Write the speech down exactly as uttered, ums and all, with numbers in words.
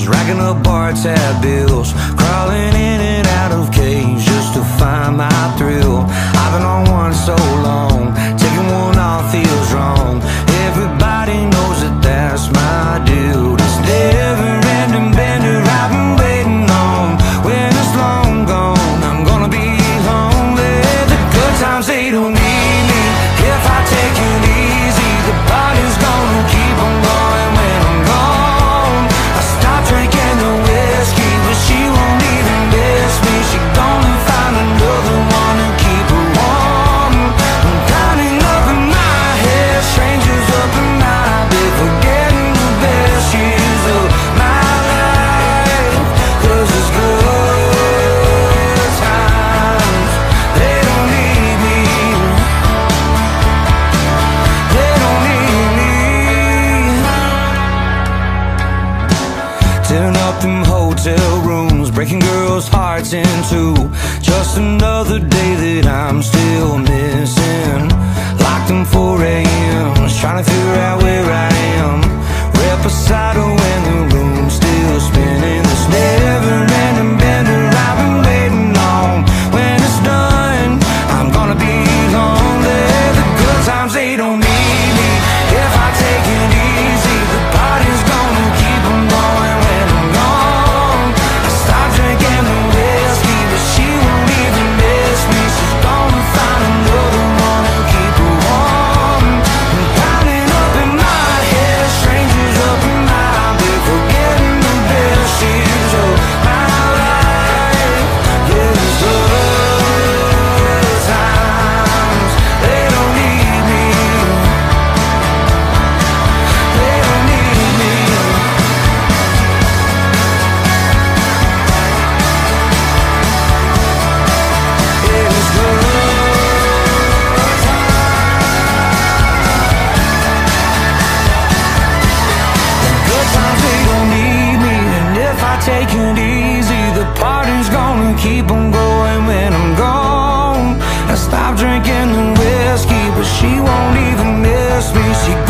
bills, racking up bar tab bills, crawling in and out of caves just to find my thrill. I've been on one so long, taking one off feels wrong. Everybody knows that that's my deal. This never-ending bender I've been waiting on. When it's long gone, I'm gonna be lonely. The good times, they don't need me if I take it easy. The body's gonna keep on going when I'm gone. I stopped drinking the whiskey, but she won't even miss me. She gonna find another one and keep her warm. I'm dining up in my head, strangers up in my bed, forgetting the best years of my life. Cause it's good times, they don't need me. They don't need me. Tearing up them hotel rooms, breaking girls' hearts in two. Just another day that I'm still missing. Locked in four A Ms, trying to figure out where I am. Reposado in the room, still spinning. This never-ending bender I've been waiting on. When it's done, I'm gonna be lonely. The good times, they don't need me if I take it easy. The body's gonna keep on going when I'm gone. I stopped drinking the whiskey, but she won't even miss me. She's gonna find another one and keep her warm. I'm climbing up in my head, strangers up in my bed, forgetting the best years of my life. Yeah, it's good times, they don't need me. They don't need me. It's good times. The good times, they don't need me. And if I take it easy, the party's gonna keep on going when I'm gone. I stopped drinking the whiskey, but she won't even miss me. She